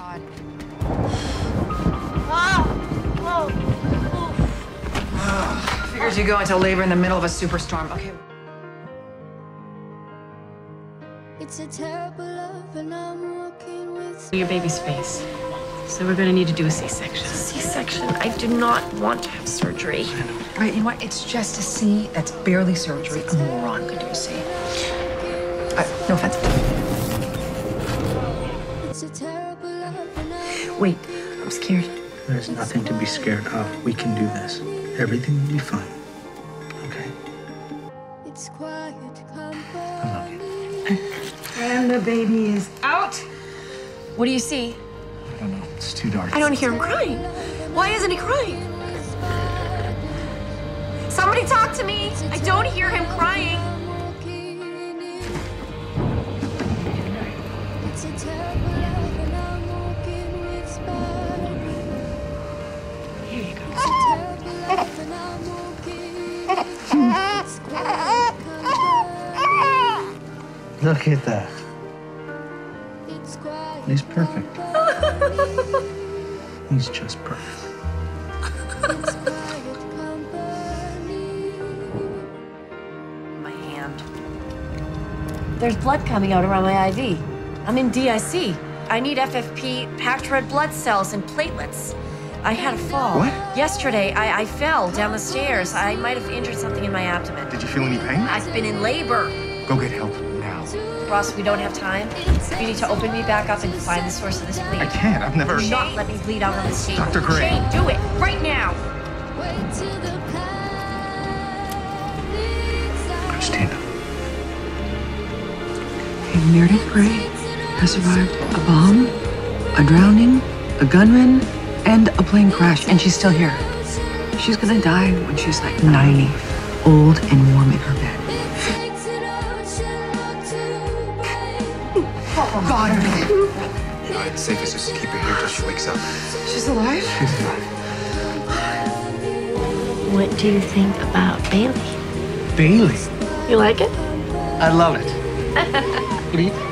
God. Ah! Whoa! Oof. Figures you go into labor in the middle of a superstorm. Okay. It's a terrible love, and I'm walking with your baby's face. So we're gonna need to do a C-section. C-section? I do not want to have surgery. All right, you know what? It's just a C. That's barely surgery. A moron could do a C. No offense. Wait, I'm scared. There's nothing to be scared of. We can do this. Everything will be fine. Okay? I love you. And the baby is out. What do you see? I don't know. It's too dark. I don't hear him crying. Why isn't he crying? Somebody talk to me. I don't hear him crying. Here you go. Look at that. He's perfect. He's just perfect. My hand. There's blood coming out around my IV. I'm in DIC. I need FFP, packed red blood cells, and platelets. I had a fall. What? Yesterday, I fell down the stairs. I might have injured something in my abdomen. Did you feel any pain? I've been in labor. Go get help now. Ross, we don't have time. You need to open me back up and find the source of this bleed. I can't. I've never... Do not let me bleed out on this table. Dr. Grey. Shane, do it right now. Christina. Hey, Meredith Grey has survived a bomb, a drowning, a gunman, and a plane crash, and she's still here. She's gonna die when she's like 90, old and warm in her bed. Oh, God. It's safest just to keep her here till she wakes up. She's alive? She's alive. What do you think about Bailey? Bailey? You like it? I love it. What do you think?